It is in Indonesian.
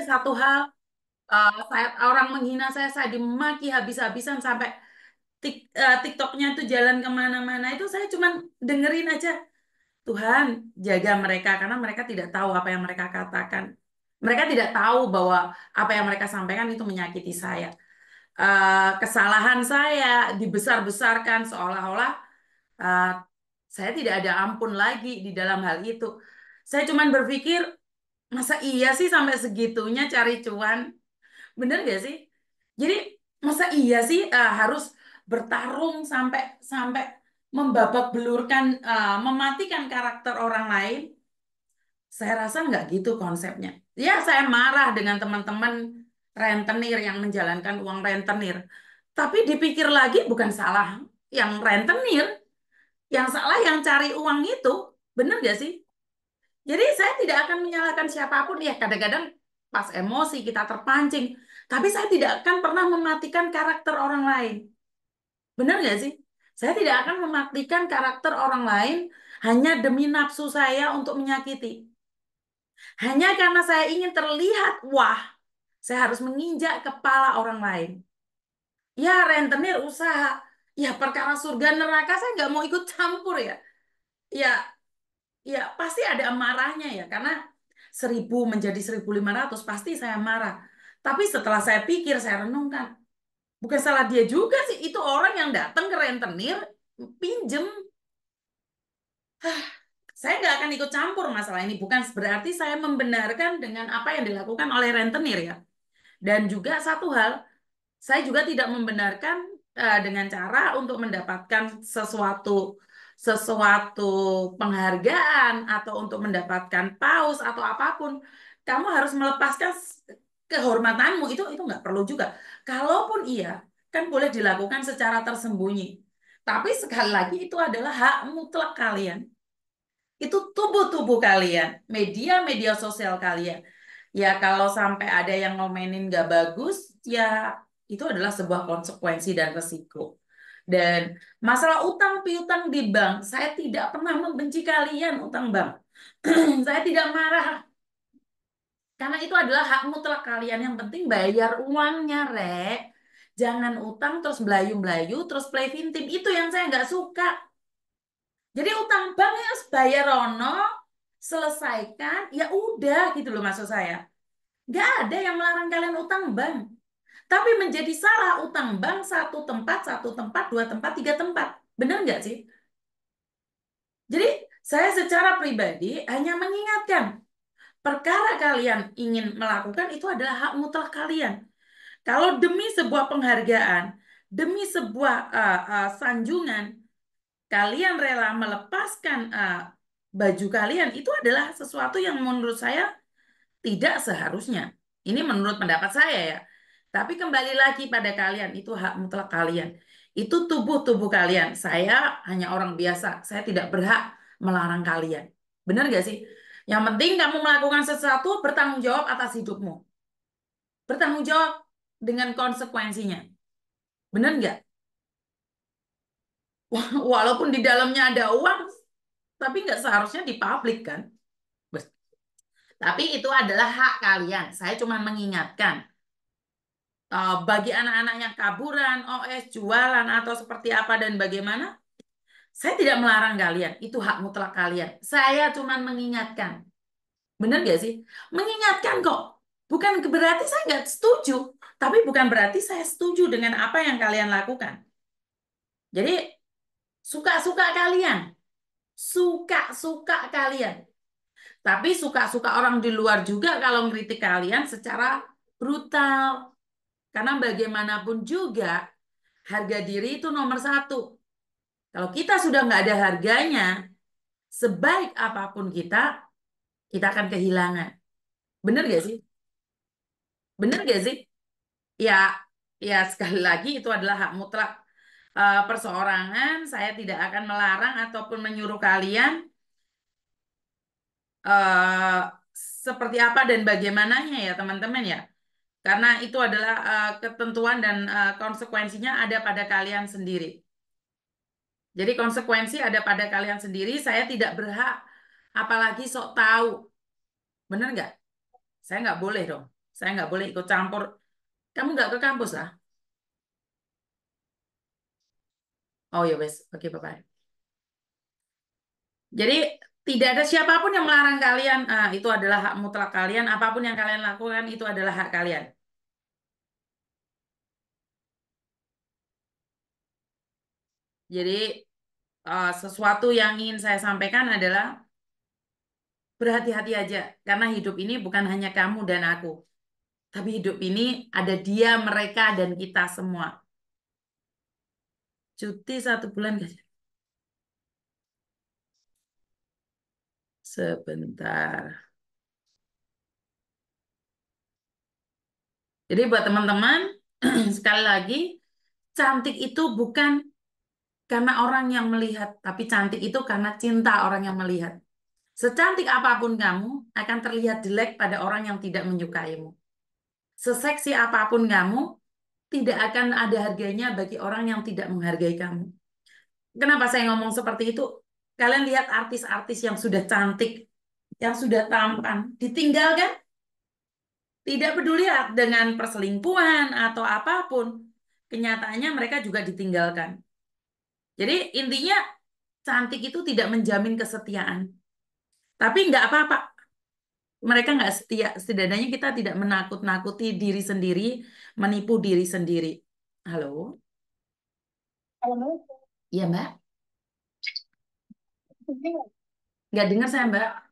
satu hal, saat orang menghina saya dimaki habis-habisan sampai TikToknya tuh jalan kemana-mana, itu saya cuman dengerin aja. Tuhan jaga mereka karena mereka tidak tahu apa yang mereka katakan. Mereka tidak tahu bahwa apa yang mereka sampaikan itu menyakiti saya. Kesalahan saya dibesar-besarkan seolah-olah saya tidak ada ampun lagi di dalam hal itu. Saya cuman berpikir, masa iya sih sampai segitunya cari cuan? Bener gak sih? Jadi masa iya sih harus bertarung sampai membabak belurkan, mematikan karakter orang lain? Saya rasa nggak gitu konsepnya. Ya saya marah dengan teman-teman rentenir yang menjalankan uang rentenir. Tapi dipikir lagi bukan salah yang rentenir, yang salah yang cari uang itu, bener nggak sih? Jadi saya tidak akan menyalahkan siapapun. Ya kadang-kadang pas emosi kita terpancing. Tapi saya tidak akan pernah mematikan karakter orang lain. Benar nggak sih? Saya tidak akan mematikan karakter orang lain hanya demi nafsu saya untuk menyakiti. Hanya karena saya ingin terlihat wah, saya harus menginjak kepala orang lain. Ya rentenir usaha. Ya perkara surga neraka saya nggak mau ikut campur ya. Ya pasti ada marahnya ya. Karena 1.000 menjadi 1.500 pasti saya marah. Tapi setelah saya pikir, saya renungkan. Bukan salah dia juga sih. Itu orang yang datang ke rentenir, pinjem. Saya nggak akan ikut campur masalah ini. Bukan berarti saya membenarkan dengan apa yang dilakukan oleh rentenir ya. Dan juga satu hal, saya juga tidak membenarkan dengan cara untuk mendapatkan sesuatu penghargaan atau untuk mendapatkan paus atau apapun. Kamu harus melepaskan kehormatanmu, itu nggak perlu juga. Kalaupun iya, kan boleh dilakukan secara tersembunyi. Tapi sekali lagi itu adalah hak mutlak kalian. Itu tubuh-tubuh kalian, media sosial kalian. Ya kalau sampai ada yang ngomenin nggak bagus, ya itu adalah sebuah konsekuensi dan resiko. Dan masalah utang piutang di bank, saya tidak pernah membenci kalian utang bank. Saya tidak marah. Karena itu adalah hak mutlak kalian. Yang penting bayar uangnya, Rek. Jangan utang, terus belayu-belayu, terus play fintim. Itu yang saya nggak suka. Jadi utang bank harus bayar rono, selesaikan, ya udah gitu loh maksud saya. Nggak ada yang melarang kalian utang bank. Tapi menjadi salah utang bank satu tempat, 2 tempat, 3 tempat. Bener nggak sih? Jadi saya secara pribadi hanya mengingatkan. Perkara kalian ingin melakukan itu adalah hak mutlak kalian. Kalau demi sebuah penghargaan, demi sebuah sanjungan, kalian rela melepaskan baju kalian, itu adalah sesuatu yang menurut saya tidak seharusnya. Ini menurut pendapat saya ya. Tapi kembali lagi pada kalian, itu hak mutlak kalian. Itu tubuh-tubuh kalian. Saya hanya orang biasa, saya tidak berhak melarang kalian. Benar nggak sih? Yang penting kamu melakukan sesuatu, bertanggung jawab atas hidupmu. Bertanggung jawab dengan konsekuensinya. Bener nggak? Walaupun di dalamnya ada uang, tapi nggak seharusnya dipublik kan? Tapi itu adalah hak kalian. Saya cuma mengingatkan. Bagi anak-anak yang kaburan, OS, jualan, atau seperti apa dan bagaimana, saya tidak melarang kalian, itu hak mutlak kalian. Saya cuman mengingatkan. Bener gak sih? Mengingatkan kok. Bukan berarti saya nggak setuju, tapi bukan berarti saya setuju dengan apa yang kalian lakukan. Jadi, suka-suka kalian. Suka-suka kalian. Tapi suka-suka orang di luar juga kalau ngeritik kalian secara brutal. Karena bagaimanapun juga, harga diri itu nomor 1. Kalau kita sudah nggak ada harganya, sebaik apapun kita akan kehilangan. Bener nggak sih? Bener nggak sih? Ya sekali lagi itu adalah hak mutlak perseorangan. Saya tidak akan melarang ataupun menyuruh kalian seperti apa dan bagaimananya ya teman-teman ya. Karena itu adalah ketentuan dan konsekuensinya ada pada kalian sendiri. Jadi konsekuensi ada pada kalian sendiri, saya tidak berhak, apalagi sok tahu. Bener nggak? Saya nggak boleh dong. Saya nggak boleh ikut campur. Kamu nggak ke kampus lah. Oh ya wes, oke bye-bye. Jadi tidak ada siapapun yang melarang kalian. Ah, itu adalah hak mutlak kalian. Apapun yang kalian lakukan itu adalah hak kalian. Jadi sesuatu yang ingin saya sampaikan adalah berhati-hati aja. Karena hidup ini bukan hanya kamu dan aku. Tapi hidup ini ada dia, mereka, dan kita semua. Cuti 1 bulan guys. Sebentar. Jadi buat teman-teman, sekali lagi, cantik itu bukan karena orang yang melihat, tapi cantik itu karena cinta orang yang melihat. Secantik apapun kamu, akan terlihat jelek pada orang yang tidak menyukaimu. Seseksi apapun kamu, tidak akan ada harganya bagi orang yang tidak menghargai kamu. Kenapa saya ngomong seperti itu? Kalian lihat artis-artis yang sudah cantik, yang sudah tampan, ditinggalkan. Tidak peduli dengan perselingkuhan atau apapun. Kenyataannya mereka juga ditinggalkan. Jadi intinya cantik itu tidak menjamin kesetiaan. Tapi nggak apa-apa. Mereka nggak setia. Setidaknya kita tidak menakut-nakuti diri sendiri, menipu diri sendiri. Halo? Halo? Iya, Mbak? Nggak dengar saya, Mbak.